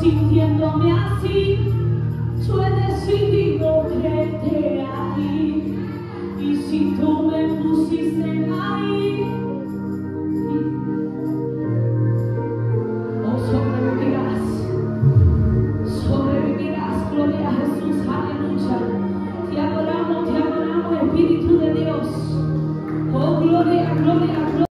Sintiéndome así, yo he decidido creerte a ti, y si tú me pusiste ahí,